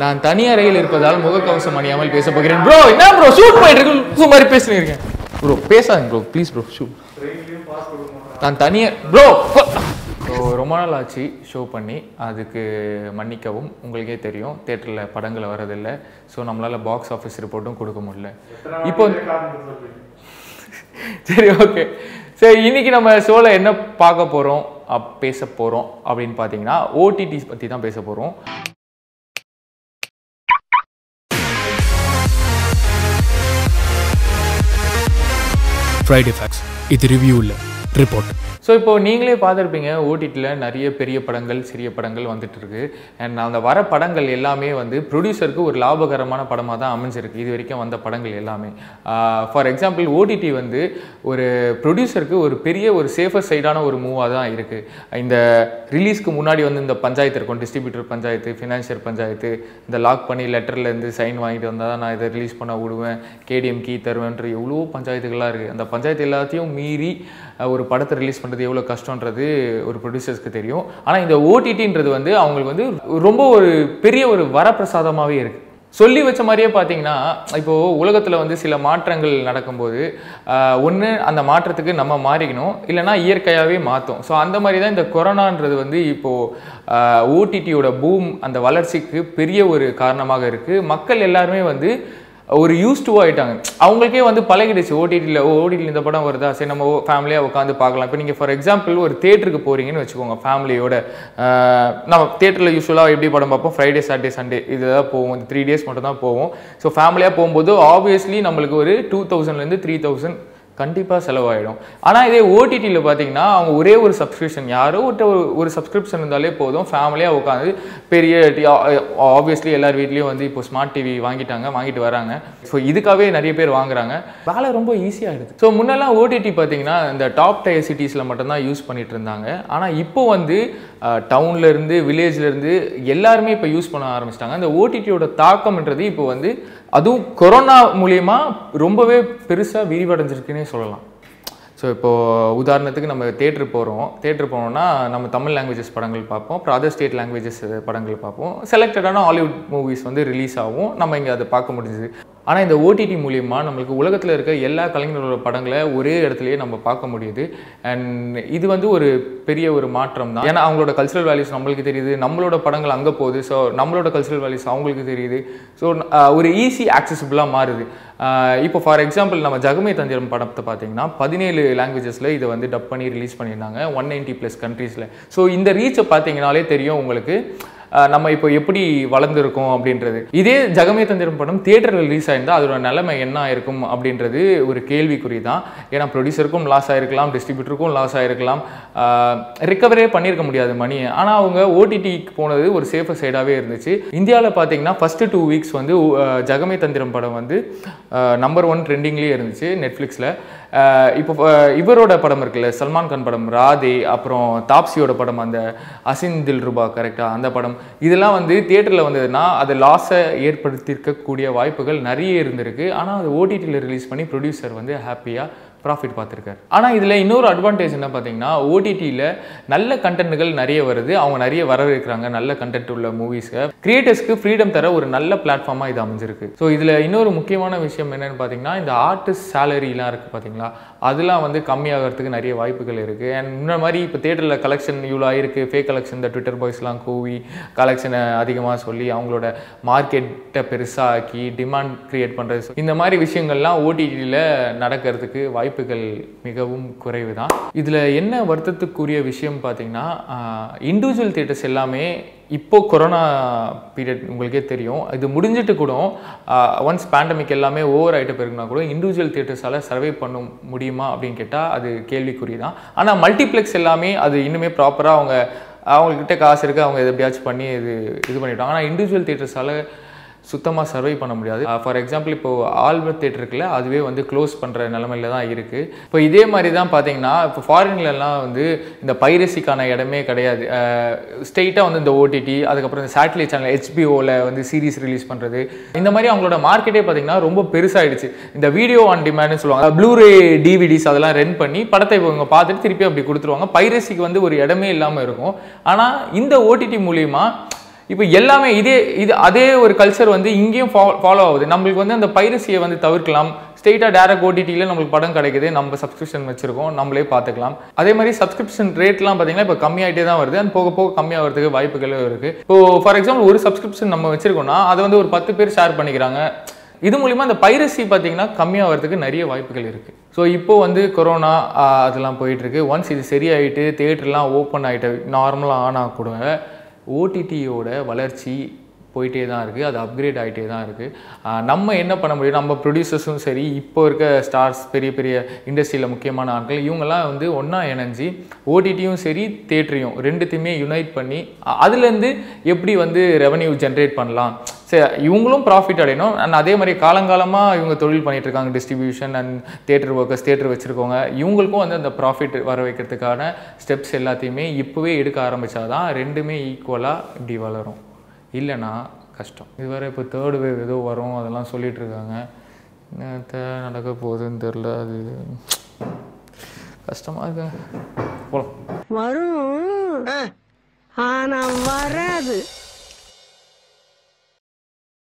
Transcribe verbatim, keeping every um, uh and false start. நான் தனி அறையில் இருப்பதால் முகக்கவசம் அணியாமல் பேச போகிறேன். ப்ரோ என்ன ப்ரோ ஷூட் பண்ணிட்டு இருக்கீங்க? சும்மா பேசிட்டு இருக்கேன். ப்ரோ பேசாதீங்க ப்ரோ ப்ளீஸ் ப்ரோ ஷூட். நான் தனி ப்ரோ ரொம்ப நாள் ஆச்சு ஷோ பண்ணி, அதுக்கு மன்னிக்கவும். உங்களுக்கே தெரியும் தியேட்டரில் படங்கள் வரதில்லை, ஸோ நம்மளால் பாக்ஸ் ஆஃபீஸ் ரிப்போர்ட்டும் கொடுக்க முடியல. இப்போ சரி ஓகே சரி, இன்றைக்கி நம்ம ஷோவில் என்ன பார்க்க போகிறோம் அப் பேச போகிறோம் அப்படின்னு பார்த்தீங்கன்னா ஓடிடிஸ் பற்றி தான் பேச போகிறோம். Friday Facts இது ரிவ்யூ இல்லை ரிப்போர்ட். ஸோ இப்போது நீங்களே பார்த்துருப்பீங்க, ஓடிடியில் நிறைய பெரிய படங்கள் சிறிய படங்கள் வந்துட்டுருக்கு. அண்ட் அந்த வர படங்கள் எல்லாமே வந்து ப்ரொடியூசருக்கு ஒரு லாபகரமான படமாக தான் அமைஞ்சிருக்கு இது வரைக்கும் வந்த படங்கள் எல்லாமே. ஃபார் எக்ஸாம்பிள் ஓடிடி வந்து ஒரு ப்ரொடியூசருக்கு ஒரு பெரிய ஒரு சேஃபஸ்ட் சைடான ஒரு மூவாக தான் இருக்குது. இந்த ரிலீஸ்க்கு முன்னாடி வந்து இந்த பஞ்சாயத்து இருக்கும், டிஸ்ட்ரிபியூட்டர் பஞ்சாயத்து, ஃபினான்ஷியர் பஞ்சாயத்து, இந்த லாக் பண்ணி லெட்டர்லேருந்து சைன் வாங்கிட்டு வந்தால் தான் நான் இதை ரிலீஸ் பண்ண விடுவேன், கேடிஎம் கீ தருவேன்ற எவ்வளோ பஞ்சாயத்துகளாக இருக்குது. அந்த பஞ்சாயத்து எல்லாத்தையும் மீறி ஒரு படத்தை ரிலீஸ் பண்ணுறது எவ்வளோ கஷ்டன்றது ஒரு ப்ரொடியூசர்ஸ்க்கு தெரியும். ஆனால் இந்த ஓடிடின்றது வந்து அவங்களுக்கு வந்து ரொம்ப ஒரு பெரிய ஒரு வரப்பிரசாதமாகவே இருக்குது. சொல்லி வச்ச மாதிரியே பார்த்தீங்கன்னா இப்போது உலகத்தில் வந்து சில மாற்றங்கள் நடக்கும்போது ஒன்று அந்த மாற்றத்துக்கு நம்ம மாறிக்கணும், இல்லைனா இயற்கையாகவே மாற்றும். ஸோ அந்த மாதிரி தான் இந்த கொரோனான்றது வந்து இப்போது ஓடிடியோட பூம் அந்த வளர்ச்சிக்கு பெரிய ஒரு காரணமாக இருக்குது. மக்கள் எல்லாருமே வந்து ஒரு யூஸ் டூ ஆகிட்டாங்க, அவங்களுக்கே வந்து பழகிடுச்சு. ஓடிடியில் ஓடிடியில் இந்த படம் வருதா, சரி நம்ம ஃபேமிலியாக உட்காந்து பார்க்கலாம். இப்போ நீங்கள் ஃபார் எக்ஸாம்பிள் ஒரு தேட்டருக்கு போகிறீங்கன்னு வச்சுக்கோங்க ஃபேமிலியோட. நம்ம தேட்டரில் யூஸ்வலாக எப்படி படம் பார்ப்போம், ஃப்ரைடே சாட்டர்டே சண்டே இதுதான் போவோம், இந்த த்ரீ டேஸ் மட்டும் தான் போவோம். ஸோ ஃபேமிலியாக போகும்போது ஆப்வியஸ்லி நம்மளுக்கு ஒரு டூ தௌசண்ட்லேருந்து த்ரீ தௌசண்ட் கண்டிப்பாக செலவாகிடும். ஆனால் இதே ஓடிடியில் பார்த்தீங்கன்னா அவங்க ஒரே ஒரு சப்ஸ்கிரிப்ஷன், யாரோ ஒரு ஒரு சப்ஸ்கிரிப்ஷன் இருந்தாலே போதும், ஃபேமிலியாக உட்காந்து பெரிய ஆப்வியஸ்லி எல்லார் வீட்லேயும் வந்து இப்போ ஸ்மார்ட் டிவி வாங்கிட்டாங்க, வாங்கிட்டு வராங்க. ஸோ இதுக்காகவே நிறைய பேர் வாங்குறாங்க, வேலை ரொம்ப ஈஸியாகிடுது. ஸோ முன்னெல்லாம் ஓடிடி பார்த்தீங்கன்னா இந்த டாப் டயர் சிட்டிஸில் மட்டும்தான் யூஸ் பண்ணிகிட்டு இருந்தாங்க. ஆனால் இப்போ வந்து டவுன்லேருந்து வில்லேஜ்லேருந்து எல்லாருமே இப்போ யூஸ் பண்ண ஆரம்பிச்சிட்டாங்க. இந்த ஓடிடியோட தாக்கம்ன்றது இப்போ வந்து அதுவும் கொரோனா மூலமா ரொம்பவே பெருசாக விரிவடைஞ்சிருக்குன்னே சொல்லலாம். ஸோ இப்போது உதாரணத்துக்கு நம்ம தேட்டர் போகிறோம், தேட்டர் போனோம்னா நம்ம தமிழ் லாங்குவேஜஸ் படங்கள் பார்ப்போம், அப்புறம் அதர் ஸ்டேட் லாங்குவேஜஸ் படங்கள் பார்ப்போம், செலக்டடான ஹாலிவுட் மூவிஸ் வந்து ரிலீஸ் ஆகும், நம்ம இங்கே அதை பார்க்க முடிஞ்சுது. ஆனால் இந்த ஓடிடி மூலிமா நம்மளுக்கு உலகத்தில் இருக்க எல்லா கலைஞர்களோட படங்களை ஒரே இடத்துலையே நம்ம பார்க்க முடியுது. அண்ட் இது வந்து ஒரு பெரிய ஒரு மாற்றம் தான். ஏன்னா அவங்களோட கல்ச்சுரல் வேல்யூஸ் நம்மளுக்கு தெரியுது, நம்மளோட படங்கள் அங்கே போகுது, ஸோ நம்மளோட கல்ச்சுரல் வேல்யூஸ் அவங்களுக்கு தெரியுது. ஸோ ஒரு ஈஸி ஆக்சஸபிளாக மாறுது. இப்போ ஃபார் எக்ஸாம்பிள் நம்ம ஜகமே தந்திரம் படத்தை பார்த்தீங்கன்னா பதினேழு லாங்குவேஜஸில் இதை வந்து டப் பண்ணி ரிலீஸ் பண்ணியிருந்தாங்க, ஒன் நைன்ட்டி ப்ளஸ் கண்ட்ரீஸில். ஸோ இந்த ரீச்சை பார்த்தீங்கனாலே தெரியும் உங்களுக்கு நம்ம இப்போ எப்படி வளர்ந்துருக்கோம் அப்படின்றது. இதே ஜகமே தந்திரம் படம் தியேட்டரில் ரிலீஸ் ஆகிருந்தால் அதோட நிலைமை என்ன ஆயிருக்கும் அப்படின்றது ஒரு கேள்விக்குறி தான். ஏன்னா ப்ரொடியூசருக்கும் லாஸ் ஆகிருக்கலாம், டிஸ்ட்ரிபியூட்டருக்கும் லாஸ் ஆகிருக்கலாம், ரிக்கவரே பண்ணியிருக்க முடியாது மணி. ஆனால் அவங்க ஓடிடிக்கு போனது ஒரு சேஃபர் சைடாகவே இருந்துச்சு. இந்தியாவில் பார்த்தீங்கன்னா ஃபஸ்ட்டு டூ வீக்ஸ் வந்து ஜகமே தந்திரம் படம் வந்து நம்பர் ஒன் ட்ரெண்டிங்லேயே இருந்துச்சு நெட்ஃப்ளிக்ஸில். இப்போ இவரோட படம் இருக்குல்ல சல்மான் கான் படம் ராதே, அப்புறம் தாப்சியோட படம் அந்த அசின் தில் ரூபா கரெக்டாக அந்த படம், இதெல்லாம் வந்து தியேட்டரில் வந்ததுன்னா அது லாஸை ஏற்படுத்தியிருக்கக்கூடிய வாய்ப்புகள் நிறைய இருந்திருக்கு. ஆனால் அது ஓடிடியில் ரிலீஸ் பண்ணி ப்ரொடியூசர் வந்து ஹாப்பியாக ப்ராஃபிட் பார்த்துருக்காரு. ஆனால் இதில் இன்னொரு அட்வான்டேஜ் என்ன பார்த்தீங்கன்னா ஓடிடியில் நல்ல கண்டென்ட்டுகள் நிறைய வருது, அவங்க நிறைய வரவேற்கிறாங்க நல்ல கண்டென்ட் உள்ள மூவிஸை. கிரியேட்டர்ஸ்க்கு ஃப்ரீடம் தர ஒரு நல்ல பிளாட்ஃபார்மாக இது அமைஞ்சிருக்கு. ஸோ இதில் இன்னொரு முக்கியமான விஷயம் என்னென்னு பார்த்தீங்கன்னா இந்த ஆர்டிஸ்ட் சேலரிலாம் இருக்குது பார்த்தீங்களா, அதெல்லாம் வந்து கம்மியாகிறதுக்கு நிறைய வாய்ப்புகள் இருக்குது. அண்ட் முன்ன மாதிரி இப்போ தேட்டரில் கலெக்ஷன் இவ்வளோ ஆயிருக்கு, ஃபேக் கலெக்ஷன் இந்த ட்விட்டர் பாய்ஸ்லாம் கூவி கலெக்ஷனை அதிகமாக சொல்லி அவங்களோட மார்க்கெட்டை பெருசாக்கி டிமாண்ட் க்ரியேட் பண்ணுறது, இந்த மாதிரி விஷயங்கள்லாம் ஓடிடியில் நடக்கிறதுக்கு வாய்ப்பு வாய்ப்புகள் மிகவும் குறைவு தான். இதில் என்ன வருத்தத்துக்குரிய விஷயம் பார்த்தீங்கன்னா இண்டிவிஜுவல் தியேட்டர்ஸ் எல்லாமே இப்போது கொரோனா பீரியட் உங்களுக்கே தெரியும், இது முடிஞ்சிட்டு கூட ஒன்ஸ் பேண்டமிக் எல்லாமே ஓவர் ஆகிட்ட பிறகுனா கூட இண்டிவிஜுவல் தியேட்டர்ஸால் சர்வை பண்ண முடியுமா அப்படின்னு கேட்டால் அது கேள்விக்குரிய தான். ஆனால் மல்டிப்ளெக்ஸ் எல்லாமே அது இன்னுமே ப்ராப்பராக அவங்க அவங்கக்கிட்ட காசு இருக்குது, அவங்க இதை எப்படியாச்சும் பண்ணி இது இது பண்ணிவிட்டாங்க. ஆனால் இண்டிவிஜுவல் தியேட்டர்ஸால் சுத்தமாக சர்வை பண்ண முடியாது. ஃபார் எக்ஸாம்பிள் இப்போது ஆல்பர்ட் தேட்டருக்குல அதுவே வந்து க்ளோஸ் பண்ணுற நிலமையில தான் இருக்குது. இப்போ இதே மாதிரி தான் பார்த்தீங்கன்னா இப்போ ஃபாரின்லலாம் வந்து இந்த பைரசிக்கான இடமே கிடையாது, ஸ்ட்ரெயிட்டாக வந்து இந்த ஓடிடி, அதுக்கப்புறம் இந்த சேட்டலைட் சேனல் ஹெச்பிஓவில் வந்து சீரிஸ் ரிலீஸ் பண்ணுறது, இந்த மாதிரி அவங்களோட மார்க்கெட்டே பார்த்தீங்கன்னா ரொம்ப பெருசாகிடுச்சு. இந்த வீடியோ ஆன் டிமாண்ட்னு சொல்லுவாங்க, ப்ளூரே டிவிடிஸ் அதெல்லாம் ரென் பண்ணி படத்தை இவங்க பார்த்துட்டு திருப்பி அப்படி கொடுத்துருவாங்க. பைரசிக்கு வந்து ஒரு இடமே இல்லாமல் இருக்கும். ஆனால் இந்த ஓடிடி மூலிமா இப்போ எல்லாமே இதே இது அதே ஒரு கல்ச்சர் வந்து இங்கேயும் ஃபாலோ ஆகுது. நமக்கு வந்து அந்த பைரசியை வந்து தவிர்க்கலாம். ஸ்ட்ரெயிட்டாக டேரக்ட் ஓடிடியில் நம்மளுக்கு படம் கிடைக்குது, நம்ம சப்ஸ்கிரிப்ஷன் வச்சுருக்கோம், நம்மளே பார்த்துக்கலாம். அதே மாதிரி சப்ஸ்கிரிப்ஷன் ரேட்லாம் பார்த்தீங்கன்னா இப்போ கம்மியாகிட்டே தான் வருது, அது போக போக கம்மியாகிறதுக்கு வாய்ப்புகளும் இருக்குது. இப்போது ஃபார் எக்ஸாம்பிள் ஒரு சப்ஸ்கிரிப்ஷன் நம்ம வச்சுருக்கோம்னா அதை வந்து ஒரு பத்து பேர் ஷேர் பண்ணிக்கிறாங்க. இது மூலிமா அந்த பைரசி பார்த்தீங்கன்னா கம்மியாகிறதுக்கு நிறைய வாய்ப்புகள் இருக்குது. ஸோ இப்போது வந்து கொரோனா அதெல்லாம் போயிட்டுருக்கு. ஒன்ஸ் இது சரியாயிட்டு தியேட்டர்லாம் ஓப்பன் ஆகிட்டு நார்மலாக ஆன் ஆகக்கூடாது. ஓடிடியோட வளர்ச்சி போயிட்டே தான் இருக்குது, அது அப்கிரேட் ஆகிட்டே தான் இருக்குது. நம்ம என்ன பண்ண முடியும்? நம்ம ப்ரொடியூசர்ஸும் சரி, இப்போ இருக்க ஸ்டார்ஸ், பெரிய பெரிய இண்டஸ்ட்ரியில் முக்கியமான ஆட்கள், இவங்கெல்லாம் வந்து ஒன்றா இணைஞ்சி ஓடிடியும் சரி தியேட்டரையும் ரெண்டுத்தையுமே யுனைட் பண்ணி அதுலேருந்து எப்படி வந்து ரெவன்யூ ஜென்ரேட் பண்ணலாம், சரி இவங்களும் ப்ராஃபிட் அடையணும். அண்ட் அதே மாதிரி காலங்காலமாக இவங்க தொழில் பண்ணிகிட்டு இருக்காங்க, distribution and theatre workers, theatre வச்சுருக்கோங்க, இவங்களுக்கும் வந்து அந்த ப்ராஃபிட் வர வைக்கிறதுக்கான ஸ்டெப்ஸ் எல்லாத்தையுமே இப்போவே எடுக்க ஆரம்பித்தா தான் ரெண்டுமே ஈக்குவலாக இப்படி வளரும், இல்லைனா கஷ்டம். இதுவரை இப்போ தேர்டு வேவ் ஏதோ வரும் அதெல்லாம் சொல்லிகிட்டு இருக்காங்க, நேற்று நடக்க போகுதுன்னு தெரில, அது கஷ்டமாக இருக்கு. போகலாம், வரும் ஆனால் வராது.